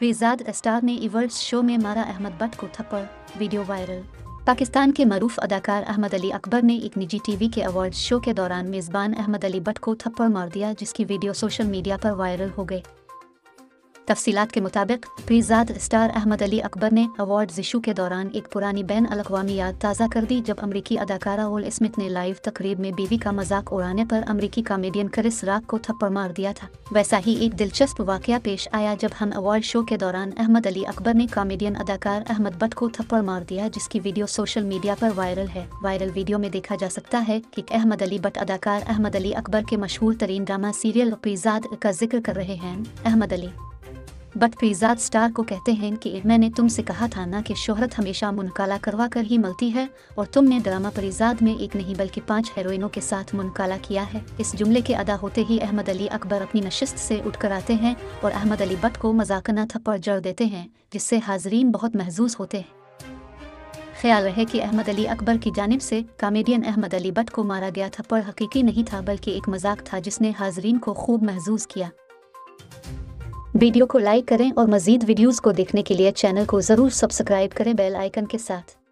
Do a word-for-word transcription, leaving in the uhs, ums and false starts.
Parizaad star ने इवर्ट्स show में मारा अहमद बट को थप्पड़, वीडियो वायरल। पाकिस्तान के मरूफ अदाकार अहमद अली अकबर ने एक निजी टीवी के अवार्ड शो के दौरान मेज़बान अहमद अली बट को थप्पड़ मार दिया, जिसकी वीडियो सोशल मीडिया पर वायरल हो गई। तफसीलात के मुताबिक परिज़ाद स्टार अहमद अली अकबर ने अवार्ड्स इशू के दौरान एक पुरानी बैन अल-अक़वामी याद ताज़ा कर दी, जब अमरीकी अदाकारा विल स्मिथ ने लाइव तकरीब में बीवी का मजाक उड़ाने पर अमरीकी कामेडियन क्रिस रॉक को थप्पड़ मार दिया था। वैसा ही एक दिलचस्प वाक़या पेश आया जब हम अवार्ड शो के दौरान अहमद अली अकबर ने कामेडियन अदाकार अहमद बट को थप्पड़ मार दिया, जिसकी वीडियो सोशल मीडिया पर वायरल है। वायरल वीडियो में देखा जा सकता है कि अहमद अली बट अदाकार अहमद अली अकबर के मशहूर तरीन ड्रामा सीरियल परिज़ाद का जिक्र कर रहे हैं। अहमद अली बट परिज़ाद स्टार को कहते हैं कि मैंने तुमसे कहा था ना कि शोहरत हमेशा मुनकाला करवा कर ही मिलती है, और तुमने ड्रामा परिज़ाद में एक नहीं बल्कि पांच हेरोइनों के साथ मुनकाला किया है। इस जुमले के अदा होते ही अहमद अली अकबर अपनी नशिस्त से उठकर आते हैं और अहमद अली बट को मजाकना थप्पड़ जड़ देते हैं, जिससे हाजरीन बहुत महजूज होते हैं। ख्याल रहे कि अहमद अली अकबर की जानिब से कामेडियन अहमद अली बट को मारा गया थप्पड़ हकीकी नहीं था, बल्कि एक मजाक था जिसने हाजरीन को खूब महजूज किया। वीडियो को लाइक करें और मज़ीद वीडियोज़ को देखने के लिए चैनल को ज़रूर सब्सक्राइब करें बेल आइकन के साथ।